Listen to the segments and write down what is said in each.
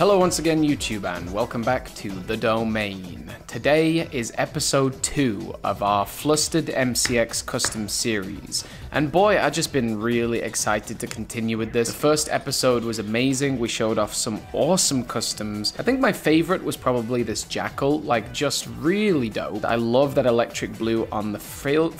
Hello once again YouTube and welcome back to The Domain. Today is episode 2 of our Flustered MCX custom series. And boy, I've just been really excited to continue with this. The first episode was amazing. We showed off some awesome customs. I think my favorite was probably this Jackal, like just really dope. I love that electric blue on the frills,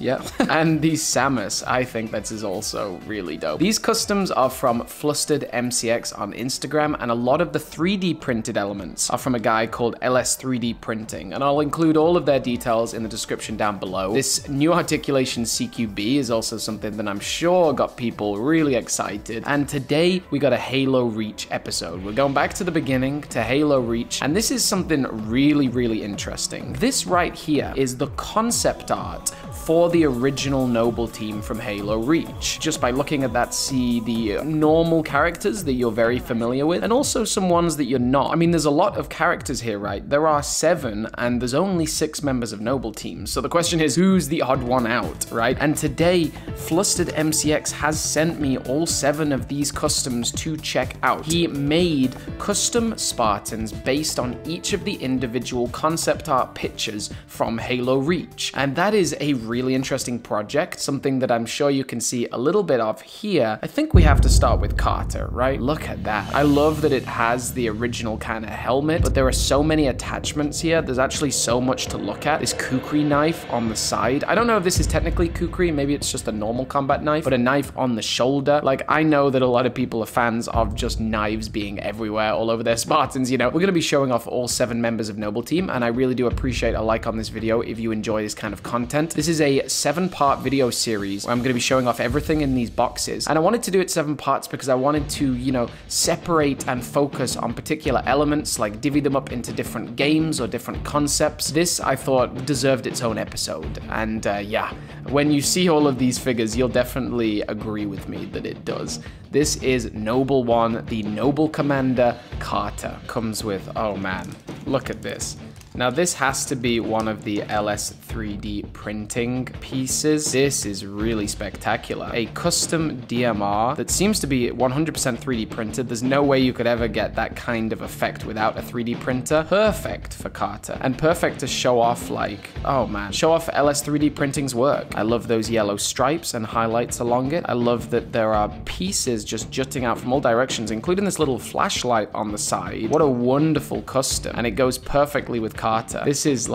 yeah. And the Samus, I think that is also really dope. These customs are from Flustered MCX on Instagram, and a lot of the 3D printed elements are from a guy called LS3D printing, and I'll include all of their details in the description down below. This new articulation CQB is also something that I'm sure got people really excited, and today we got a Halo Reach episode. We're going back to the beginning to Halo Reach, and this is something really interesting. This right here is the concept art for the original Noble Team from Halo Reach. Just by looking at that, see the normal characters that you're very familiar with, and also some ones that you're not. I mean, there's a lot of characters here, right? There are 7, and there's only 6 members of Noble Team, so the question is, who's the odd one out, right? And today, Flustered MCX has sent me all 7 of these customs to check out. He made custom Spartans based on each of the individual concept art pictures from Halo Reach, and that is a really interesting project, something that I'm sure you can see a little bit of here. I think we have to start with Carter, right? Look at that. I love that it has the original kind of helmet, but there are so many attachments here. There's actually so much to look at. This kukri knife on the side. I don't know if this is technically kukri, maybe it's just a normal combat knife, but a knife on the shoulder. Like, I know that a lot of people are fans of just knives being everywhere, all over their Spartans, you know. We're gonna be showing off all 7 members of Noble Team, and I really do appreciate a like on this video if you enjoy this kind of content. This is a 7-part video series where I'm going to be showing off everything in these boxes, and I wanted to do it 7 parts because I wanted to, you know, separate and focus on particular elements, like divvy them up into different games or different concepts. This, I thought, deserved its own episode, and yeah, when you see all of these figures, you'll definitely agree with me that it does. This is Noble 1, the Noble Commander Carter. Comes with, oh man, look at this. Now this has to be one of the LS3D printing pieces. This is really spectacular. A custom DMR that seems to be 100% 3D printed. There's no way you could ever get that kind of effect without a 3D printer. Perfect for Carter, and perfect to show off, like, oh man, show off LS3D printing's work. I love those yellow stripes and highlights along it. I love that there are pieces just jutting out from all directions, including this little flashlight on the side. What a wonderful custom, and it goes perfectly with Carter. This is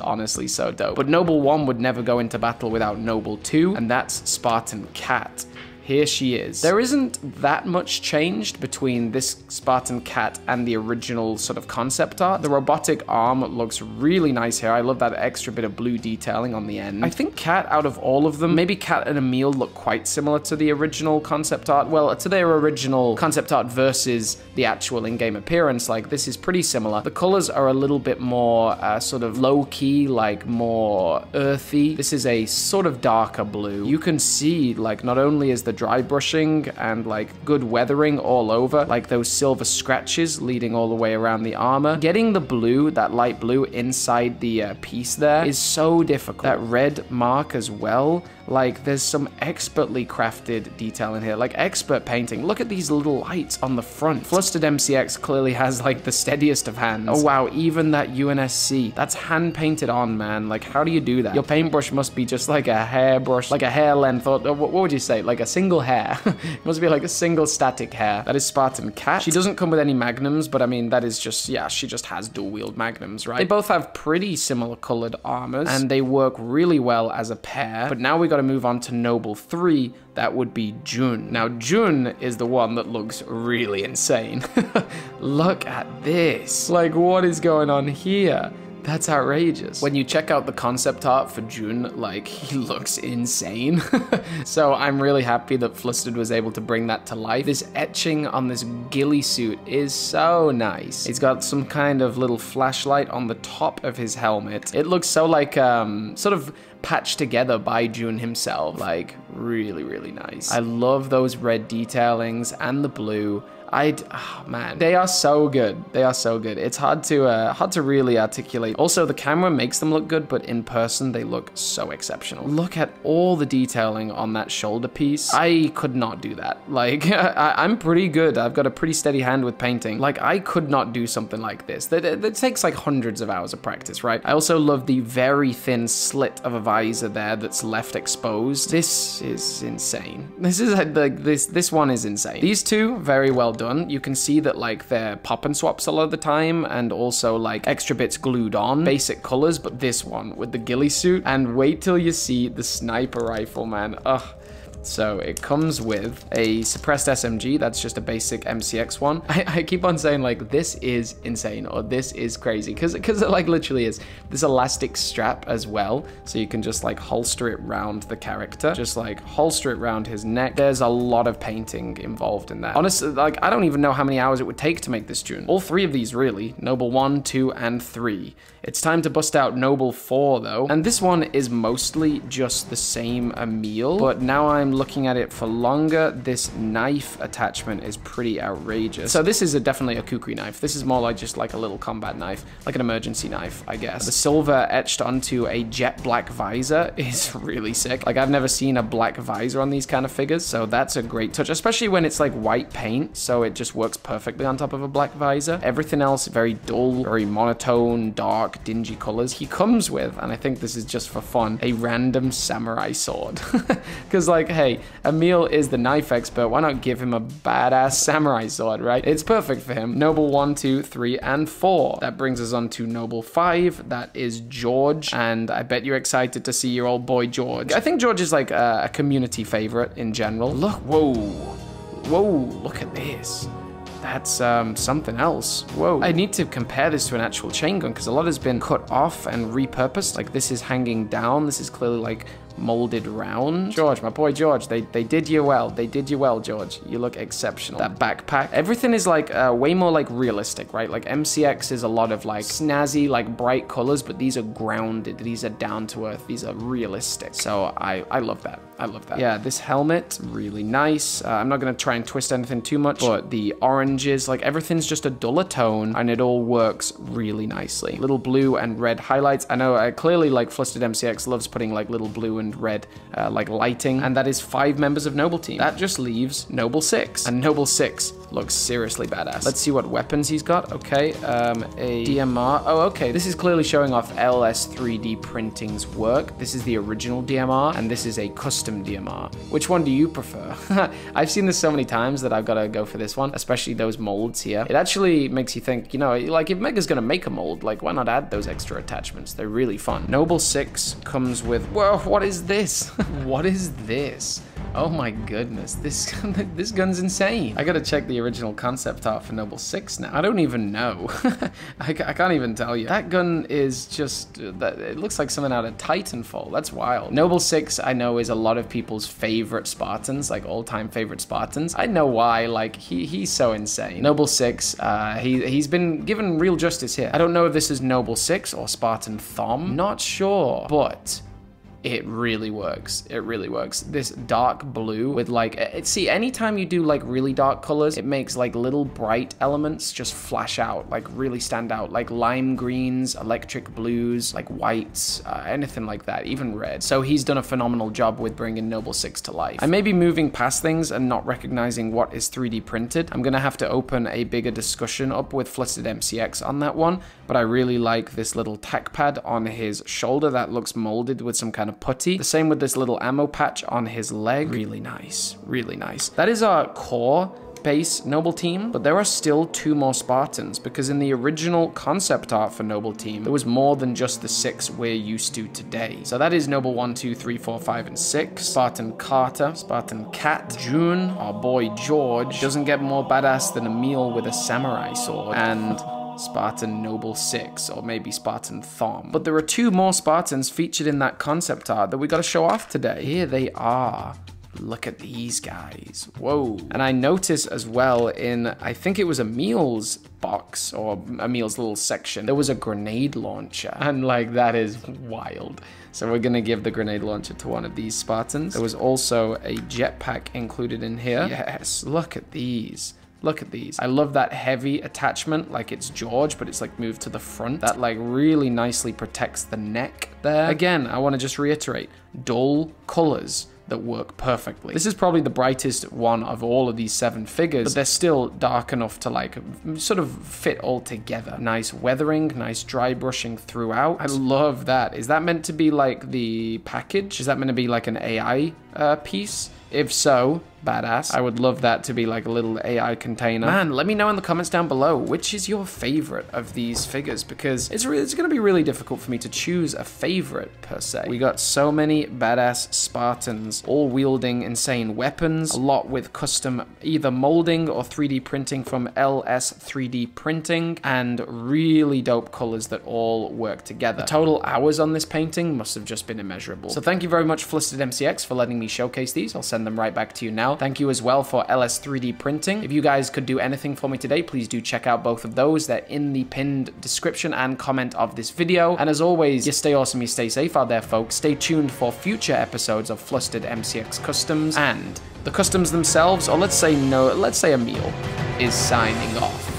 honestly so dope. But Noble 1 would never go into battle without Noble 2, and that's Spartan Kat. Here she is. There isn't that much changed between this Spartan Kat and the original sort of concept art. The robotic arm looks really nice here. I love that extra bit of blue detailing on the end. I think Kat, out of all of them, maybe Kat and Emile look quite similar to the original concept art. Well, to their original concept art versus the actual in-game appearance, like, this is pretty similar. The colors are a little bit more sort of low-key, like more earthy. This is a sort of darker blue. You can see, like, not only is the dry brushing and like good weathering all over, like those silver scratches leading all the way around the armor. Getting the blue, that light blue inside the piece there is so difficult. That red mark as well, like there's some expertly crafted detail in here, like expert painting. Look at these little lights on the front. Flustered MCX clearly has like the steadiest of hands. Oh wow, even that UNSC, that's hand painted on, man. Like, how do you do that? Your paintbrush must be just like a hairbrush, like a hair length, or what would you say, like a single hair. It must be like a single static hair. That is Spartan Kat. She doesn't come with any magnums, but I mean, that is just, yeah, she just has dual wield magnums, right? They both have pretty similar colored armors, and they work really well as a pair. But now we got to move on to Noble 3. That would be Jun. Now Jun is the one that looks really insane. Look at this. Like, what is going on here? That's outrageous. When you check out the concept art for Jun, like, he looks insane. So I'm really happy that Flustered was able to bring that to life. This etching on this ghillie suit is so nice. He's got some kind of little flashlight on the top of his helmet. It looks so like, sort of patched together by Jun himself. Like, really, really nice. I love those red detailings and the blue. Oh man, they are so good. They are so good. It's hard to really articulate. Also, the camera makes them look good, but in person, they look so exceptional. Look at all the detailing on that shoulder piece. I could not do that. Like, I'm pretty good. I've got a pretty steady hand with painting. Like, I could not do something like this. That takes like hundreds of hours of practice, right? I also love the very thin slit of a visor there that's left exposed. This is insane. This one is insane. These two, very well done. You can see that like they're pop and swaps a lot of the time, and also like extra bits glued on, basic colors, but this one with the ghillie suit, and wait till you see the sniper rifle, man. Ugh. So it comes with a suppressed SMG. That's just a basic MCX one. I keep on saying like, this is insane, or this is crazy, because it like literally is. This elastic strap as well, so you can just like holster it round the character, just like holster it round his neck. There's a lot of painting involved in that. Honestly, like I don't even know how many hours it would take to make this Jun. All three of these really, Noble 1, 2, and 3. It's time to bust out Noble 4 though. And this one is mostly just the same Emile, but now I'm looking at it for longer, this knife attachment is pretty outrageous. So this is definitely a kukri knife. This is more like just like a little combat knife, like an emergency knife, I guess. The silver etched onto a jet black visor is really sick. Like I've never seen a black visor on these kind of figures, so that's a great touch, especially when it's like white paint, so it just works perfectly on top of a black visor. Everything else very dull, very monotone, dark, dingy colors. He comes with, and I think this is just for fun, a random samurai sword. Because like, hey, Emile is the knife expert. Why not give him a badass samurai sword, right? It's perfect for him. Noble 1, 2, 3, and 4. That brings us on to Noble 5. That is George. And I bet you're excited to see your old boy George. I think George is like a community favorite in general. Look, whoa. Whoa, look at this. That's something else. Whoa. I need to compare this to an actual chain gun because a lot has been cut off and repurposed. Like this is hanging down. This is clearly like molded round. George, my boy George, they did you well. They did you well, George. You look exceptional. That backpack. Everything is like way more like realistic, right? Like MCX is a lot of like snazzy, like bright colors, but these are grounded. These are down to earth. These are realistic. So I love that. I love that. Yeah, this helmet, really nice. I'm not gonna try and twist anything too much, but the oranges, like everything's just a duller tone and it all works really nicely. Little blue and red highlights. I know clearly like Flustered MCX loves putting like little blue and red like lighting, and that is 5 members of Noble Team. That just leaves Noble 6, and Noble 6 looks seriously badass. Let's see what weapons he's got. Okay, a DMR. Oh, okay. This is clearly showing off LS3D printing's work. This is the original DMR, and this is a custom DMR. Which one do you prefer? I've seen this so many times that I've got to go for this one, especially those molds here. It actually makes you think, you know, like if Mega's going to make a mold, like why not add those extra attachments? They're really fun. Noble 6 comes with, whoa, what is this? What is this? Oh my goodness, this gun's insane. I gotta check the original concept art for Noble 6 now. I don't even know. I can't even tell you. That gun is just, it looks like something out of Titanfall. That's wild. Noble 6, I know, is a lot of people's favorite Spartans, like all-time favorite Spartans. I know why, like, he's so insane. Noble 6, he's been given real justice here. I don't know if this is Noble 6 or Spartan Thom. Not sure, but it really works. It really works. This dark blue with like, see, anytime you do like really dark colors, it makes like little bright elements just flash out, like really stand out, like lime greens, electric blues, like whites, anything like that, even red. So he's done a phenomenal job with bringing Noble 6 to life. I may be moving past things and not recognizing what is 3D printed. I'm gonna have to open a bigger discussion up with Flustered MCX on that one, but I really like this little tack pad on his shoulder that looks molded with some kind of putty. The same with this little ammo patch on his leg. Really nice, really nice. That is our core base Noble Team, but there are still 2 more Spartans, because in the original concept art for Noble Team, there was more than just the 6 we're used to today. So that is Noble 1, 2, 3, 4, 5, and 6. Spartan Carter, Spartan Kat, Jun, our boy George. Doesn't get more badass than Emile with a samurai sword, and Spartan Noble 6, or maybe Spartan Thom. But there are 2 more Spartans featured in that concept art that we got to show off today. Here they are. Look at these guys. Whoa. And I noticed as well in, I think it was Emile's box or Emile's little section, there was a grenade launcher. And like, that is wild. So we're gonna give the grenade launcher to one of these Spartans. There was also a jetpack included in here. Yes, look at these. Look at these. I love that heavy attachment, like it's George, but it's like moved to the front. That like really nicely protects the neck there. Again, I wanna just reiterate, dull colors that work perfectly. This is probably the brightest one of all of these 7 figures, but they're still dark enough to like sort of fit all together. Nice weathering, nice dry brushing throughout. I love that. Is that meant to be like the package? Is that meant to be like an AI piece? If so, badass. I would love that to be like a little AI container. Man, let me know in the comments down below, which is your favorite of these figures, because it's gonna be really difficult for me to choose a favorite per se. We got so many badass Spartans, all wielding insane weapons, a lot with custom either molding or 3D printing from LS3D printing, and really dope colors that all work together. The total hours on this painting must have just been immeasurable. So thank you very much, Flustered MCX, for letting me showcase these. I'll send them right back to you now. Thank you as well for LS3D printing. If you guys could do anything for me today, please do check out both of those. They're in the pinned description and comment of this video. And as always, you stay awesome, you stay safe out there, folks. Stay tuned for future episodes of Flustered MCX Customs, and the customs themselves, or let's say Emile is signing off.